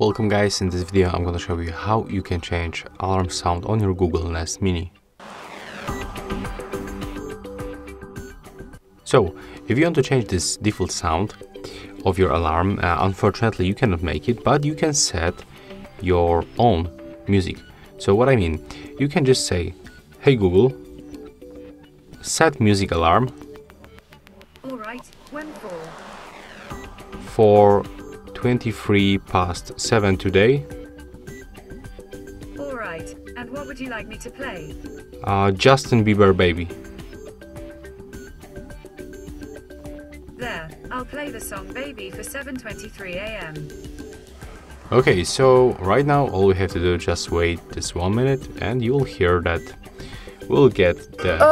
Welcome guys, in this video I'm gonna show you how you can change alarm sound on your Google Nest Mini. So, if you want to change this default sound of your alarm, unfortunately you cannot make it, but you can set your own music. So what I mean, you can just say, hey Google, set music alarm for 7:23 today. All right, and what would you like me to play? Justin Bieber, Baby. There, I'll play the song Baby for 7:23 a.m. Okay, so right now all we have to do is just wait this 1 minute and you'll hear that we'll get the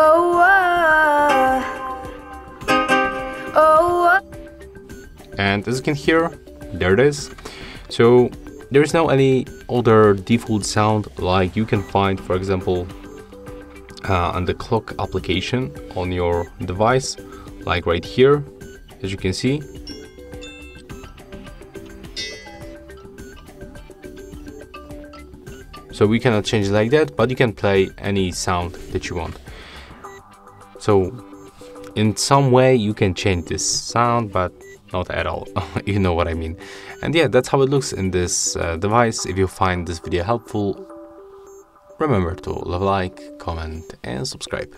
and as you can hear, there it is. So there is no any other default sound like you can find, for example, on the clock application on your device, like right here, as you can see. So we cannot change it like that, but you can play any sound that you want. So in some way you can change this sound, but not at all. You know what I mean. And yeah, that's how it looks in this device. If you find this video helpful, remember to leave a like, comment and subscribe.